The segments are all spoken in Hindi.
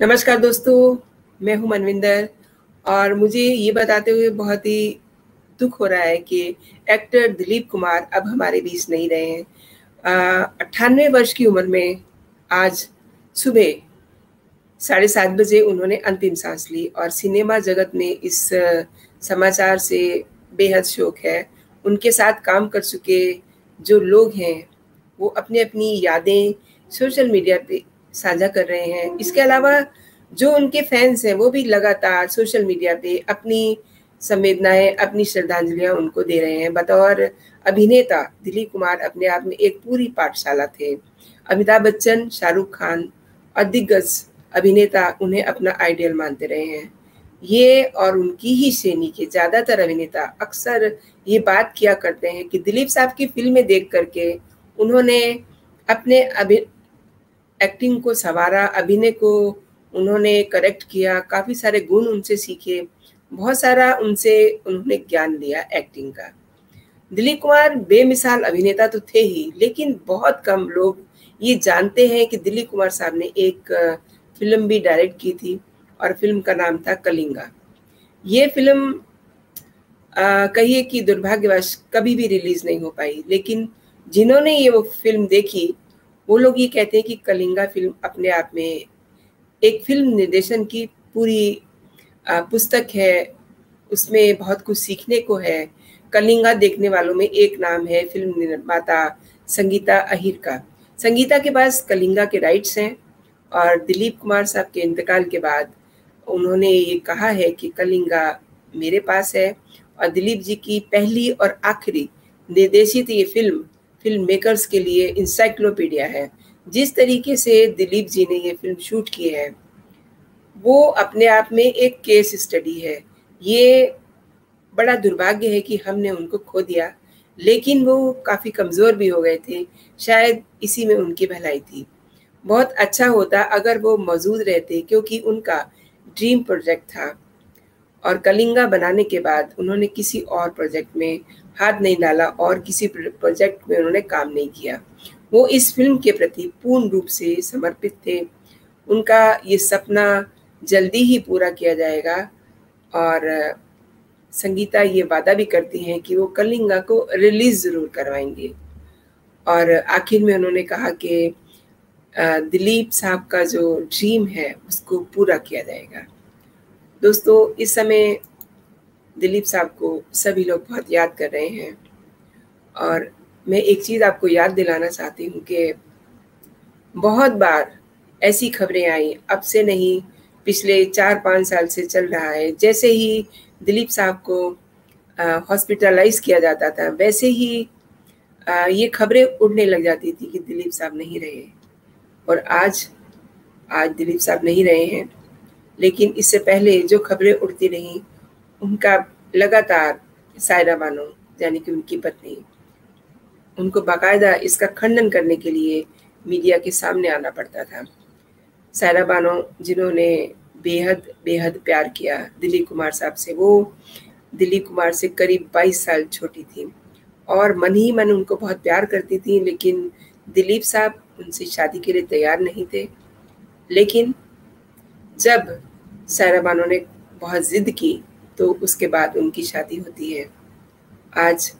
नमस्कार दोस्तों, मैं हूं मनविंदर और मुझे ये बताते हुए बहुत ही दुख हो रहा है कि एक्टर दिलीप कुमार अब हमारे बीच नहीं रहे हैं। 98 वर्ष की उम्र में आज सुबह 7:30 बजे उन्होंने अंतिम सांस ली और सिनेमा जगत में इस समाचार से बेहद शोक है। उनके साथ काम कर चुके जो लोग हैं वो अपनी अपनी यादें सोशल मीडिया पे साझा कर रहे हैं। इसके अलावा जो उनके फैंस हैं वो भी लगातार सोशल मीडिया पे अपनी संवेदनाएं, अपनी श्रद्धांजलियां उनको दे रहे हैं। बतौर अभिनेता दिलीप कुमार अपने आप में एक पूरी पाठशाला थे। अमिताभ बच्चन, शाहरुख खान और दिग्गज अभिनेता उन्हें अपना आइडियल मानते रहे हैं। ये और उनकी ही श्रेणी के ज़्यादातर अभिनेता अक्सर ये बात किया करते हैं कि दिलीप साहब की फिल्में देख करके उन्होंने अपने एक्टिंग को संवारा, अभिनय को उन्होंने करेक्ट किया, काफ़ी सारे गुण उनसे सीखे, बहुत सारा उन्होंने ज्ञान लिया एक्टिंग का। दिलीप कुमार बेमिसाल अभिनेता तो थे ही, लेकिन बहुत कम लोग ये जानते हैं कि दिलीप कुमार साहब ने एक फिल्म भी डायरेक्ट की थी और फिल्म का नाम था कलिंगा। ये फिल्म कहिए कि दुर्भाग्यवश कभी भी रिलीज़ नहीं हो पाई, लेकिन जिन्होंने वो फिल्म देखी वो लोग ये कहते हैं कि कलिंगा फिल्म अपने आप में एक फिल्म निर्देशन की पूरी पुस्तक है। उसमें बहुत कुछ सीखने को है। कलिंगा देखने वालों में एक नाम है फिल्म निर्माता संगीता अहीर का। संगीता के पास कलिंगा के राइट्स हैं और दिलीप कुमार साहब के इंतकाल के बाद उन्होंने ये कहा है कि कलिंगा मेरे पास है और दिलीप जी की पहली और आखिरी निर्देशित ये फिल्म मेकर्स के लिए इंसाइक्लोपीडिया है। जिस तरीके से दिलीप जी ने ये फिल्म शूट की है वो अपने आप में एक केस स्टडी है। ये बड़ा दुर्भाग्य है कि हमने उनको खो दिया, लेकिन वो काफ़ी कमज़ोर भी हो गए थे। शायद इसी में उनकी भलाई थी। बहुत अच्छा होता अगर वो मौजूद रहते, क्योंकि उनका ड्रीम प्रोजेक्ट था और कलिंगा बनाने के बाद उन्होंने किसी और प्रोजेक्ट में हाथ नहीं डाला और किसी प्रोजेक्ट में उन्होंने काम नहीं किया। वो इस फिल्म के प्रति पूर्ण रूप से समर्पित थे। उनका ये सपना जल्दी ही पूरा किया जाएगा और संगीता ये वादा भी करती हैं कि वो कलिंगा को रिलीज़ ज़रूर करवाएंगे। और आखिर में उन्होंने कहा कि दिलीप साहब का जो ड्रीम है उसको पूरा किया जाएगा। दोस्तों, इस समय दिलीप साहब को सभी लोग बहुत याद कर रहे हैं और मैं एक चीज़ आपको याद दिलाना चाहती हूँ कि बहुत बार ऐसी खबरें आई, अब से नहीं, पिछले 4-5 साल से चल रहा है। जैसे ही दिलीप साहब को हॉस्पिटलाइज किया जाता था वैसे ही ये खबरें उड़ने लग जाती थी कि दिलीप साहब नहीं रहे। और आज दिलीप साहब नहीं रहे हैं, लेकिन इससे पहले जो खबरें उड़ती रहीं उनका लगातार सायरा बानो, यानी कि उनकी पत्नी, उनको बाकायदा इसका खंडन करने के लिए मीडिया के सामने आना पड़ता था। सायरा बानो जिन्होंने बेहद बेहद प्यार किया दिलीप कुमार साहब से, वो दिलीप कुमार से करीब 22 साल छोटी थी और मन ही मन उनको बहुत प्यार करती थी, लेकिन दिलीप साहब उनसे शादी के लिए तैयार नहीं थे। लेकिन जब सायरा बानो ने बहुत ज़िद की तो उसके बाद उनकी शादी होती है। आज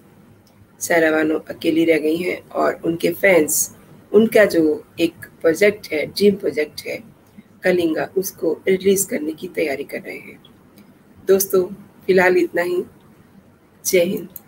सायरा बानो अकेली रह गई हैं और उनके फैंस उनका जो एक प्रोजेक्ट है, ड्रीम प्रोजेक्ट है कलिंगा, उसको रिलीज़ करने की तैयारी कर रहे हैं। दोस्तों, फिलहाल इतना ही। जय हिंद।